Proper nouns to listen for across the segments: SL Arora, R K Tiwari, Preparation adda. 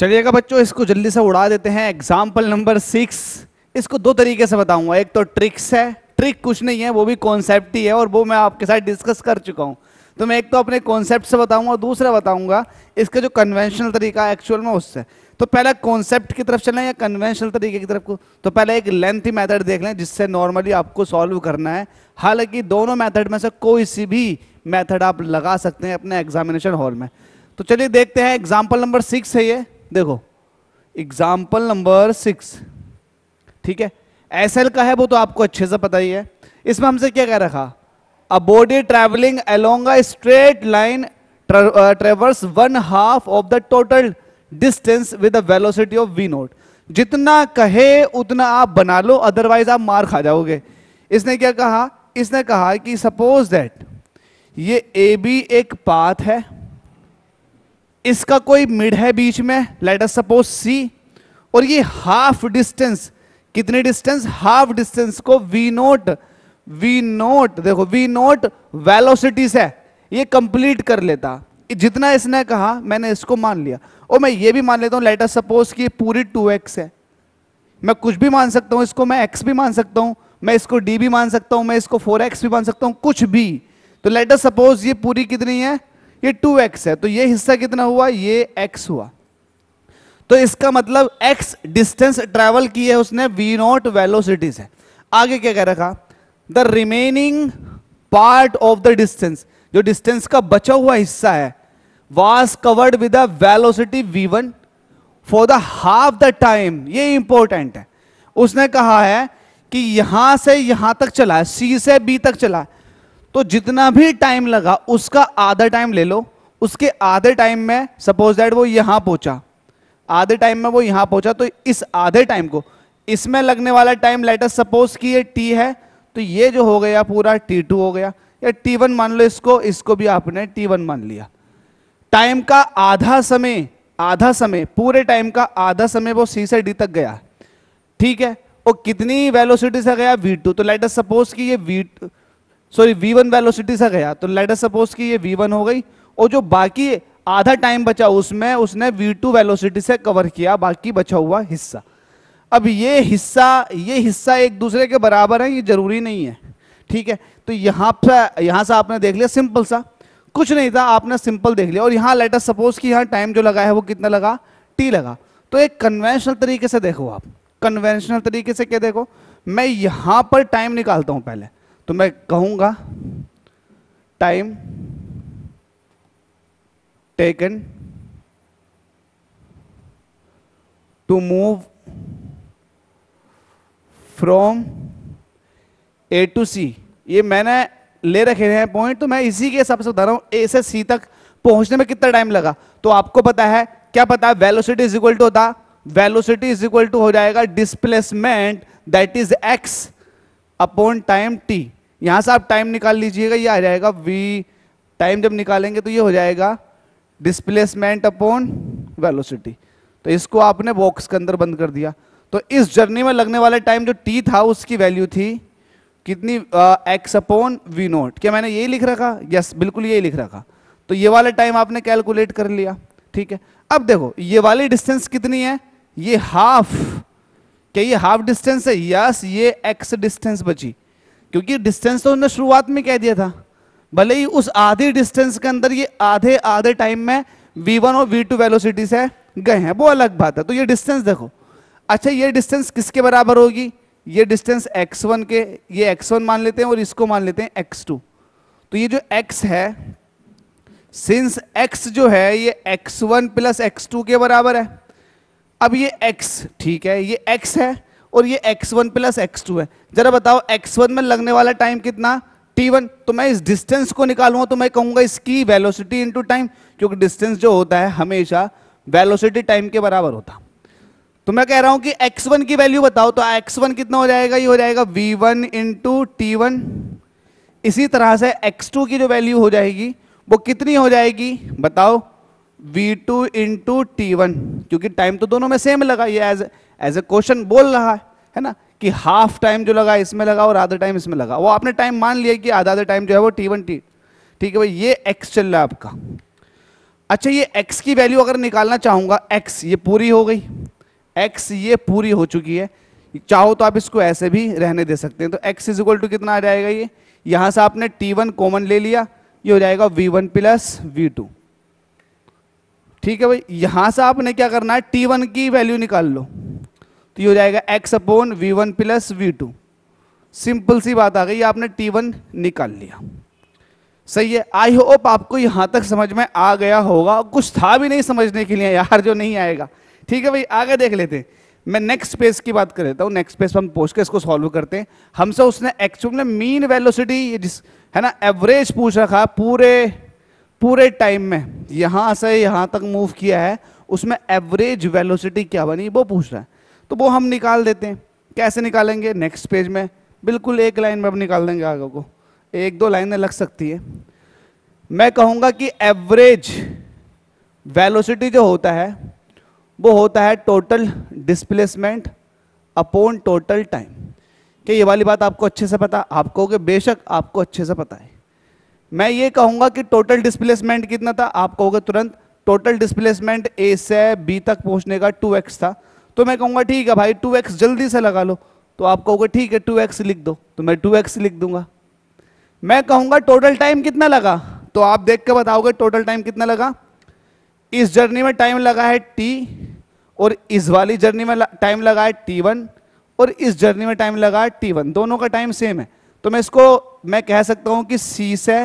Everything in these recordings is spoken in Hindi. चलिएगा बच्चों, इसको जल्दी से उड़ा देते हैं। एग्जाम्पल नंबर 6, इसको दो तरीके से बताऊंगा। एक तो ट्रिक्स है, ट्रिक कुछ नहीं है, वो भी कॉन्सेप्ट ही है और वो मैं आपके साथ डिस्कस कर चुका हूँ। तो मैं एक तो अपने कॉन्सेप्ट से बताऊंगा और दूसरा बताऊंगा इसका जो कन्वेंशनल तरीका है एक्चुअल में उससे। तो पहले कॉन्सेप्ट की तरफ चलें या कन्वेंशनल तरीके की तरफ को? तो पहले एक लेंथी मेथड देख लें जिससे नॉर्मली आपको सॉल्व करना है। हालांकि दोनों मेथड में से कोई सी भी मेथड आप लगा सकते हैं अपने एग्जामिनेशन हॉल में। तो चलिए देखते हैं। एग्जाम्पल नंबर 6 है ये, देखो एग्जाम्पल नंबर 6, ठीक है, एसएल का है, वो तो आपको अच्छे से पता ही है। इसमें हमसे क्या कह रखा, a body travelling along a straight line traverse 1/2 of the total distance with a velocity of v0। जितना कहे उतना आप बना लो, अदरवाइज आप मार खा जाओगे। इसने क्या कहा, इसने कहा कि सपोज दैट ये AB एक पाथ है, इसका कोई मिड है बीच में, लेट अस सपोज C, और ये हाफ डिस्टेंस, कितनी डिस्टेंस, हाफ डिस्टेस को v0 देखो v0 वेलोसिटी से ये कंप्लीट कर लेता। जितना इसने कहा मैंने इसको मान लिया, और मैं ये भी मान लेता हूँ, लेट अस सपोज कि पूरी 2x है। मैं कुछ भी मान सकता हूँ, इसको मैं x भी मान सकता हूँ, मैं इसको d भी मान सकता हूँ, मैं इसको 4x भी मान सकता हूँ, कुछ भी। तो लेट अस सपोज ये पूरी कितनी है, ये 2x है। तो ये हिस्सा कितना हुआ, ये x हुआ। तो इसका मतलब x डिस्टेंस ट्रेवल की है उसने v0 वेलोसिटी से। आगे क्या कह रखा, the remaining part of the distance, जो डिस्टेंस का बचा हुआ हिस्सा है, was covered with a velocity v1 for the half the time. ये इंपॉर्टेंट है। उसने कहा है कि यहां से यहां तक चला है, C से B तक चला है, तो जितना भी टाइम लगा उसका आधा टाइम ले लो। उसके आधे टाइम में सपोज दैट वो यहां पहुंचा, आधे टाइम में वो यहां पहुंचा, तो इस आधे टाइम को, इसमें लगने वाला टाइम लेट अस सपोज कि ये t है, तो ये जो हो गया पूरा t2 हो गया या t1 मान लो इसको, इसको भी आपने t1 मान लिया। टाइम का आधा समय, आधा समय, पूरे टाइम का आधा समय वो c से d तक गया, ठीक है, और कितनी वेलोसिटी से गया, v2। तो लेट अस सपोज कि ये v1 वेलोसिटी से गया, तो लेट अस सपोज कि ये v1 हो गई, और जो बाकी आधा टाइम बचा उसमें उसने v2 वेलोसिटी से कवर किया बाकी बचा हुआ हिस्सा। अब ये हिस्सा एक दूसरे के बराबर है, ये जरूरी नहीं है, ठीक है। तो यहाँ से आपने देख लिया, सिंपल सा कुछ नहीं था, आपने सिंपल देख लिया। और यहाँ लेट अस सपोज कि यहाँ टाइम जो लगा है वो कितना लगा, t लगा। तो एक कन्वेंशनल तरीके से देखो आप, कन्वेंशनल तरीके से क्या देखो, मैं यहाँ पर टाइम निकालता हूँ पहले। तो मैं कहूँगा time taken to move from A to C, ये मैंने ले रखे हैं पॉइंट, तो मैं इसी के हिसाब से बता रहा हूँ। ए से सी तक पहुंचने में कितना टाइम लगा, तो आपको पता है, क्या पता है, वेलोसिटी इज इक्वल टू होता, वेलोसिटी इज इक्वल टू हो जाएगा displacement that is x upon time t। यहां से आप टाइम निकाल लीजिएगा, ये आ जाएगा v, टाइम जब निकालेंगे तो ये हो जाएगा डिस्प्लेसमेंट अपॉन वेलोसिटी। तो इसको आपने बॉक्स के अंदर बंद कर दिया। तो इस जर्नी में लगने वाला टाइम जो t था उसकी वैल्यू थी कितनी, x अपॉन v0। क्या मैंने यही लिख रखा, यस बिल्कुल यही लिख रखा। तो ये वाला टाइम आपने कैलकुलेट कर लिया, ठीक है। अब देखो ये वाली डिस्टेंस कितनी है, ये हाफ, क्या ये हाफ डिस्टेंस है, यस ये x डिस्टेंस बची, क्योंकि डिस्टेंस तो उन्होंने शुरुआत में कह दिया था। भले ही उस आधी डिस्टेंस के अंदर ये आधे टाइम में v1 और v2 वेलोसिटी से गए हैं, वो अलग बात है। तो ये डिस्टेंस देखो, अच्छा ये डिस्टेंस किसके बराबर होगी, ये डिस्टेंस x1 के, ये x1 मान लेते हैं और इसको मान लेते हैं x2। तो ये जो x है, सिंस x जो है ये x1 प्लस x2 के बराबर है। अब ये x, ठीक है, ये x है और ये x1 प्लस x2 है। जरा बताओ x1 में लगने वाला टाइम कितना, t1। तो मैं इस डिस्टेंस को निकालूंगा, तो मैं कहूंगा इसकी वेलोसिटी इंटू टाइम, क्योंकि डिस्टेंस जो होता है हमेशा वेलोसिटी टाइम के बराबर होता है। तो मैं कह रहा हूं कि x1 की वैल्यू बताओ, तो x1 कितना हो जाएगा, ये हो जाएगा v1 इंटू t1। इसी तरह से x2 की जो वैल्यू हो जाएगी वो कितनी हो जाएगी बताओ, v2 इंटू t1, क्योंकि टाइम तो दोनों में सेम लगा। ये एज ए क्वेश्चन बोल रहा है ना, कि हाफ टाइम जो लगा इसमें लगा और आधा टाइम इसमें लगा, वो आपने टाइम मान लिया कि आधा टाइम जो है वो t1 ठीक है भाई, ये x चल रहा है आपका। अच्छा ये x की वैल्यू अगर निकालना चाहूँगा, x ये पूरी हो गई, x ये पूरी हो चुकी है, चाहो तो आप इसको ऐसे भी रहने दे सकते हैं। तो x इज इक्वल टू कितना आ जाएगा, ये यहाँ से आपने t1 कॉमन ले लिया, ये हो जाएगा v1 प्लस v2। ठीक है भाई, यहाँ से आपने क्या करना है, t1 की वैल्यू निकाल लो, तो ये हो जाएगा x upon v1 plus v2। Simple सी बात आ गई, आपने t1 निकाल लिया। सही है, आई होप आपको यहाँ तक समझ में आ गया होगा। कुछ था भी नहीं समझने के लिए यार, जो नहीं आएगा। ठीक है भाई, आगे देख लेते हैं। मैं नेक्स्ट पेज की बात कर लेता हूँ। नेक्स्ट पेज पर हम पहुँच के इसको सॉल्व करते हैं। हमसे उसने एक्चुअल में मीन वेलोसिटी जिस है ना एवरेज पूछ रखा है पूरे टाइम में, यहाँ से यहाँ तक मूव किया है, उसमें एवरेज वेलोसिटी क्या बनी वो पूछ रहा है। तो वो हम निकाल देते हैं। कैसे निकालेंगे, नेक्स्ट पेज में बिल्कुल एक लाइन में अब निकाल देंगे। आगे को एक दो लाइनें लग सकती है। मैं कहूँगा कि एवरेज वेलोसिटी जो होता है वो होता है total displacement upon total time. क्या ये वाली बात आपको अच्छे से पता? आप कहोगे बेशक आपको अच्छे से पता है। मैं ये कहूँगा कि टोटल डिस्प्लेसमेंट कितना था, आप कहोगे तुरंत टोटल डिस्प्लेसमेंट ए से बी तक पहुँचने का 2x था। तो मैं कहूँगा ठीक है भाई 2x जल्दी से लगा लो, तो आप कहोगे ठीक है 2x लिख दो, तो मैं 2x लिख दूंगा। मैं कहूँगा टोटल टाइम कितना लगा, तो आप देख के बताओगे टोटल टाइम कितना लगा। इस जर्नी में टाइम लगा है t, और इस वाली जर्नी में टाइम लगा है t1, और इस जर्नी में टाइम लगा है t1। दोनों का टाइम सेम है, तो मैं इसको मैं कह सकता हूँ कि c से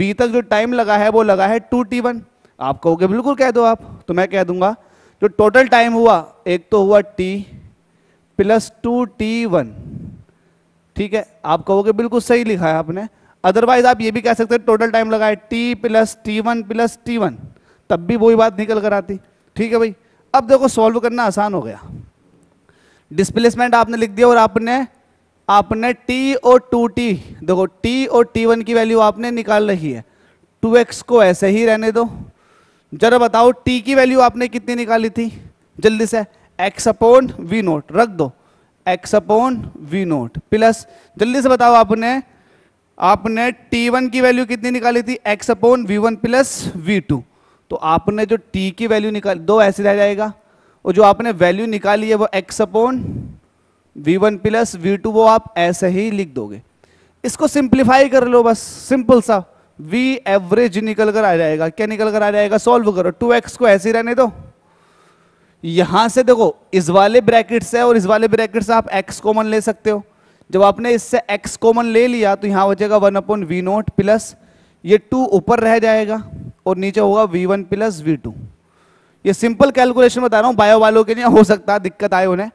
b तक जो टाइम लगा है वो लगा है 2t1। आप कहोगे बिल्कुल कह दो आप, तो मैं कह दूंगा जो टोटल टाइम हुआ, एक तो हुआ t प्लस 2t1। ठीक है, आप कहोगे बिल्कुल सही लिखा है आपने। अदरवाइज आप ये भी कह सकते हैं टोटल टाइम लगा है t plus t1 plus t1, तब भी वही बात निकल कर आती। ठीक है भाई, अब देखो सॉल्व करना आसान हो गया। डिस्प्लेसमेंट आपने लिख दिया, और आपने t और 2t, देखो t और t1 की वैल्यू आपने निकाल रखी है। 2x को ऐसे ही रहने दो। जरा बताओ t की वैल्यू आपने कितनी निकाली थी, जल्दी से x अपॉन v नोट रख दो, x upon v naught plus, जल्दी से बताओ आपने t1 की वैल्यू कितनी निकाली थी, x upon v1 plus v2। तो आपने जो t की वैल्यू निकाली, दो ऐसे रह जाएगा, और जो आपने वैल्यू निकाली है वो x upon v1 plus v2, वो आप ऐसे ही लिख दोगे। इसको सिंप्लीफाई कर लो, बस सिंपल सा v एवरेज निकल कर आ जाएगा। क्या निकल कर आ जाएगा, सॉल्व करो। 2x को ऐसे ही रहने दो। यहां से देखो इस वाले ब्रैकेट से और इस वाले ब्रैकेट से आप x कॉमन ले सकते हो। जब आपने इससे x कॉमन ले लिया तो यहाँ हो जाएगा 1 अपॉन v नोट प्लस, ये 2 ऊपर रह जाएगा और नीचे होगा v1 प्लस v2। ये सिंपल कैलकुलेशन बता रहा हूँ, बायो वालों के लिए हो सकता है दिक्कत आए उन्हें।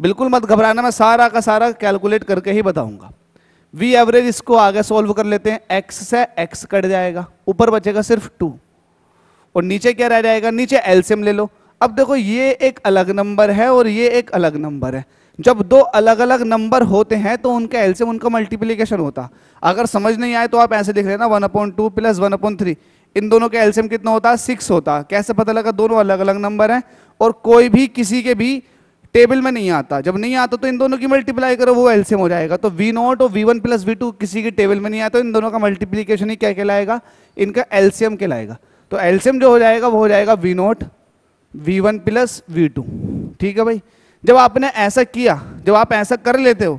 बिल्कुल मत घबराना, मैं सारा का सारा कैलकुलेट करके ही बताऊंगा। v एवरेज इसको आगे सॉल्व कर लेते हैं। x से x कट जाएगा, ऊपर बचेगा सिर्फ 2, और नीचे क्या रह जाएगा, नीचे एलसीएम ले लो। अब देखो ये एक अलग नंबर है और ये एक अलग नंबर है। जब दो अलग अलग नंबर होते हैं तो उनका एलसीएम, उनका मल्टीप्लीकेशन होता। अगर समझ नहीं आए तो आप ऐसे देख लेना 1 अपॉन 2 प्लस 1 अपॉन 3, इन दोनों का एलसीएम कितना होता है, 6 होता है। कैसे पता लगा, दोनों अलग अलग नंबर हैं और कोई भी किसी के भी टेबल में नहीं आता। जब नहीं आता तो इन दोनों की मल्टीप्लाई करो, वो एलसीएम हो जाएगा। तो v नॉट और v1 प्लस v2 किसी के टेबल में नहीं आता, इन दोनों का मल्टीप्लीकेशन ही क्या कहलाएगा, इनका एलसीएम कहलाएगा। तो एलसीएम जो हो जाएगा वो हो जाएगा v not v1 plus v2। ठीक है भाई, जब आपने ऐसा किया, जब आप ऐसा कर लेते हो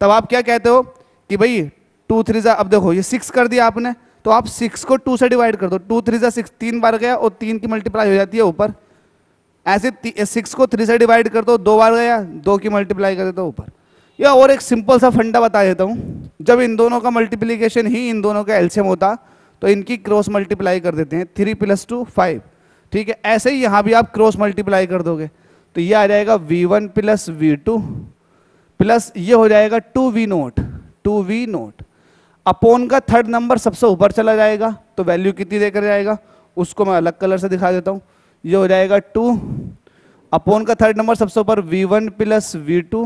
तब आप क्या कहते हो कि भाई 2 3, अब देखो ये 6 कर दिया आपने, तो आप 6 को 2 से डिवाइड कर दो। 2 3 6, 3 बार गया और 3 की मल्टीप्लाई हो जाती है ऊपर। ऐसे 6 को 3 से डिवाइड कर दो, 2 बार गया, 2 की मल्टीप्लाई कर देता हूँ ऊपर। या और एक सिंपल सा फंडा बता देता हूँ, जब इन दोनों का मल्टीप्लीकेशन ही इन दोनों का एलसीएम होता तो इनकी क्रॉस मल्टीप्लाई कर देते हैं, 3 प्लस 2 5। ठीक है, ऐसे ही यहाँ भी आप क्रॉस मल्टीप्लाई कर दोगे तो ये आ जाएगा v1 प्लस v2 प्लस ये हो जाएगा 2v नोट अपोन का थर्ड नंबर सबसे ऊपर चला जाएगा। तो वैल्यू कितनी देकर जाएगा, उसको मैं अलग कलर से दिखा देता हूँ। ये हो जाएगा 2 अपोन का थर्ड नंबर सबसे ऊपर v1 प्लस v2,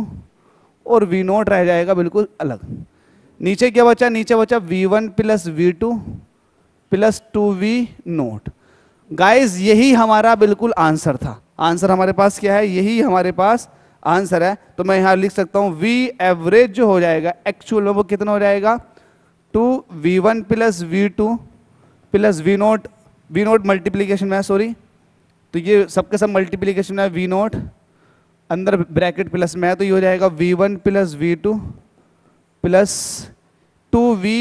और v नोट रह जाएगा बिल्कुल अलग। नीचे क्या बचा, नीचे बचा v1 plus v2 plus 2v note. Guys यही हमारा बिल्कुल आंसर था। आंसर हमारे पास क्या है, यही हमारे पास आंसर है। तो मैं यहाँ लिख सकता हूँ v एवरेज जो हो जाएगा एक्चुअल में वो कितना हो जाएगा, 2 v1 plus v2 plus v naught we note multiplication में है, सॉरी, तो ये सबके सब मल्टीप्लीकेशन में है, वी नोट अंदर ब्रैकेट प्लस में है, तो ये हो जाएगा we one plus we two plus two we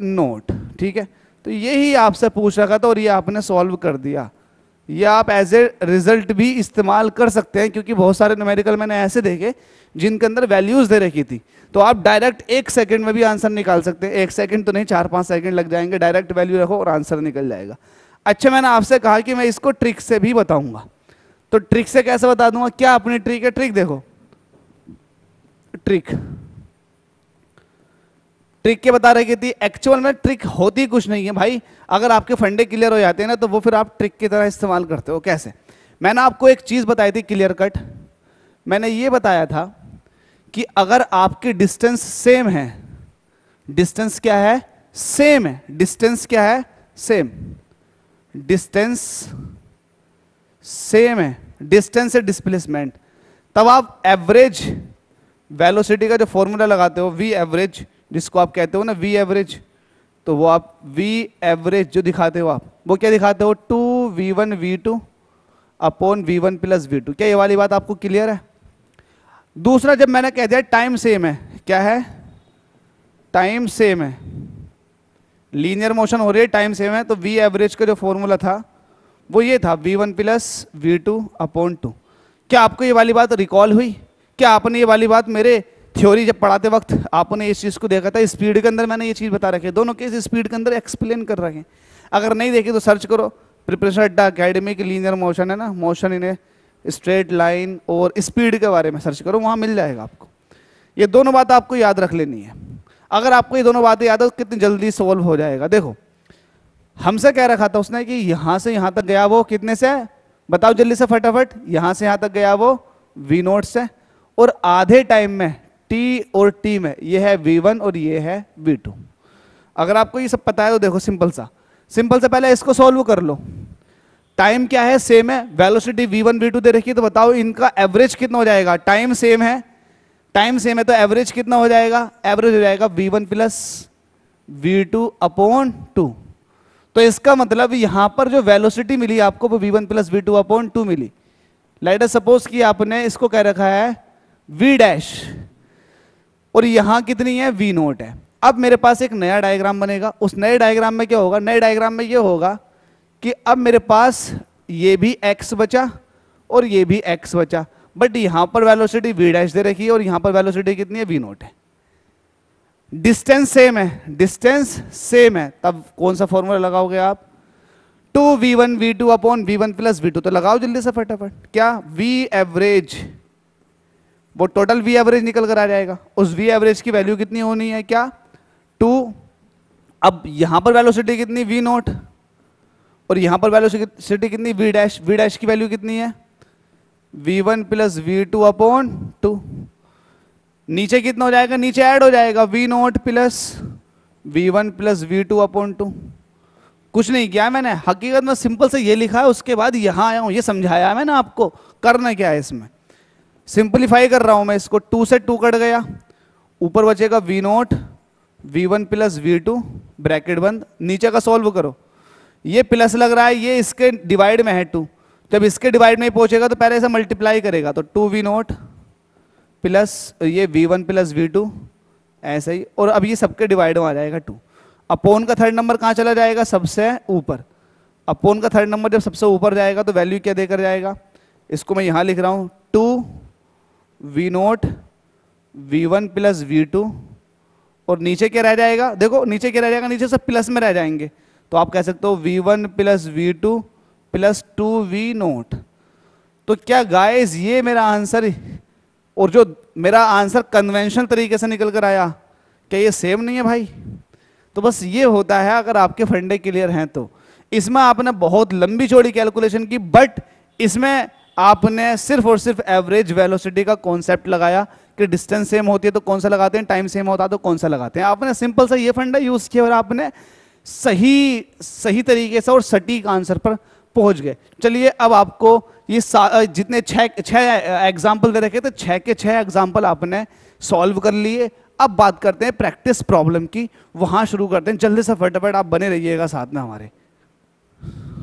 note, ठीक है। तो यही आपसे पूछ रखा था और ये आपने सॉल्व कर दिया। ये आप एज ए रिजल्ट भी इस्तेमाल कर सकते हैं, क्योंकि बहुत सारे न्यूमेरिकल मैंने ऐसे देखे जिनके अंदर वैल्यूज़ दे रखी थी, तो आप डायरेक्ट 1 सेकंड में भी आंसर निकाल सकते हैं। 1 सेकंड तो नहीं, 4-5 सेकंड लग जाएंगे, डायरेक्ट वैल्यू रखो और आंसर निकल जाएगा। अच्छा, मैंने आपसे कहा कि मैं इसको ट्रिक से भी बताऊंगा, तो ट्रिक से कैसे बता दूंगा, क्या अपनी ट्रिक है, ट्रिक देखो, ट्रिक ट्रिक के बता रही थी। एक्चुअल में ट्रिक होती कुछ नहीं है भाई, अगर आपके फंडे क्लियर हो जाते हैं ना तो वो फिर आप ट्रिक की तरह इस्तेमाल करते हो। कैसे? मैंने आपको एक चीज़ बताई थी क्लियर कट, मैंने ये बताया था कि अगर आपकी डिस्टेंस सेम है, डिस्टेंस क्या है, सेम है, डिस्टेंस क्या है, सेम, डिस्टेंस सेम है, डिस्टेंस से डिस्प्लेसमेंट, तब आप एवरेज वेलोसिटी का जो फॉर्मूला लगाते हो, वी एवरेज जिसको आप कहते हो ना, वी एवरेज, तो वो आप वी एवरेज जो दिखाते हो आप, वो क्या दिखाते हो, 2v1v2 upon v1 plus v2। क्या ये वाली बात आपको क्लियर है? दूसरा, जब मैंने कह दिया टाइम सेम है, क्या है, टाइम सेम है, लीनियर मोशन हो रही है, टाइम सेम है, तो वी एवरेज का जो फॉर्मूला था वो ये था v1 प्लस v2 अपॉन 2। क्या आपको ये वाली बात रिकॉल हुई? क्या आपने ये वाली बात मेरे थ्योरी जब पढ़ाते वक्त आपने इस चीज़ को देखा था? स्पीड के अंदर मैंने ये चीज़ बता रखी है, दोनों केस स्पीड के अंदर एक्सप्लेन कर रखे हैं। अगर नहीं देखे तो सर्च करो, प्रिपरेशन अड्डा अकेडमिक लीनियर मोशन है ना, motion in a straight line और स्पीड के बारे में सर्च करो, वहाँ मिल जाएगा आपको। ये दोनों बात आपको याद रख लेनी है। अगर आपको ये दोनों बातें याद हो तो कितनी जल्दी सॉल्व हो जाएगा। देखो, हमसे कह रखा था उसने कि यहाँ से यहाँ तक गया वो कितने से है, बताओ जल्दी से फटाफट। यहाँ से यहाँ तक गया वो वी नोट से, और आधे टाइम में टी और टी में ये है v1 और ये है v2। अगर आपको ये सब पता है तो देखो, सिंपल सा पहले इसको सॉल्व कर लो। टाइम क्या है, सेम है, वेलोसिटी v1 v2 दे रखी है, तो बताओ इनका एवरेज कितना हो जाएगा। टाइम सेम है तो एवरेज कितना हो जाएगा, एवरेज हो जाएगा v1 प्लस v2 अपॉन 2। तो इसका मतलब यहाँ पर जो वेलोसिटी मिली आपको वो v1 प्लस v2 अपॉन 2 मिली। लेट अस सपोज कि आपने इसको कह रखा है v डैश और यहाँ कितनी है, वी नोट है। अब मेरे पास एक नया डायग्राम बनेगा, उस नए डायग्राम में क्या होगा, नए डायग्राम में ये होगा कि अब मेरे पास ये भी एक्स बचा और ये भी एक्स बचा, बट यहाँ पर वेलोसिटी वी डैश दे रखी है और यहाँ पर वेलोसिटी कितनी है, वी नोट है। डिस्टेंस सेम है तब कौन सा फॉर्मूला लगाओगे आप, 2v1 v2 upon v1 plus v2। तो लगाओ जल्दी से फटाफट, क्या वी एवरेज, वो टोटल वी एवरेज निकल कर आ जाएगा। उस वी एवरेज की वैल्यू कितनी होनी है, क्या 2। अब यहाँ पर वेलोसिटी कितनी, वी नोट, और यहाँ पर वेलोसिटी कितनी, वी डैश। वी डैश की वैल्यू कितनी है, v1 प्लस v2 अपॉन 2। नीचे कितना हो जाएगा, नीचे ऐड हो जाएगा we note plus v1 plus v2 upon 2। कुछ नहीं किया मैंने, हकीकत में सिंपल से ये लिखा है, उसके बाद यहाँ आया हूँ, ये समझाया मैंने आपको करना क्या है। इसमें सिंपलीफाई कर रहा हूं मैं इसको, 2 से 2 कट गया, ऊपर बचेगा v note v1 plus v2 bracket बंद, नीचे का सॉल्व करो, ये प्लस लग रहा है, ये इसके डिवाइड में है 2, जब इसके डिवाइड में पहुंचेगा तो पहले इसे मल्टीप्लाई करेगा, तो 2v नोट प्लस ये v1 प्लस v2 ऐसे ही, और अब ये सबके डिवाइड में आ जाएगा 2। अपोन का थर्ड नंबर कहाँ चला जाएगा, सबसे ऊपर। अपोन का थर्ड नंबर जब सबसे ऊपर जाएगा तो वैल्यू क्या देकर जाएगा, इसको मैं यहाँ लिख रहा हूँ, 2v note v1 plus v2, और नीचे क्या रह जाएगा, देखो नीचे क्या रह जाएगा, नीचे सब प्लस में रह जाएंगे, तो आप कह सकते हो v1 plus v2 plus 2v note. तो क्या गाइस ये मेरा आंसर, और जो मेरा आंसर कन्वेंशनल तरीके से निकल कर आया, क्या ये सेम नहीं है भाई? तो बस ये होता है अगर आपके फंडे क्लियर हैं तो। इसमें आपने बहुत लंबी चौड़ी कैलकुलेशन की, बट इसमें आपने सिर्फ और सिर्फ एवरेज वेलोसिटी का कॉन्सेप्ट लगाया कि डिस्टेंस सेम होती है तो कौन सा लगाते हैं, टाइम सेम होता है तो कौन सा लगाते हैं। आपने सिंपल सा ये फंडा यूज़ किया और आपने सही तरीके से और सटीक आंसर पर पहुंच गए। चलिए, अब आपको ये जितने 6 एग्जाम्पल दे रखे थे, 6 के 6 एग्जाम्पल आपने सॉल्व कर लिए। अब बात करते हैं प्रैक्टिस प्रॉब्लम की, वहाँ शुरू करते हैं। जल्दी से फटाफट आप बने रहिएगा साथ में हमारे।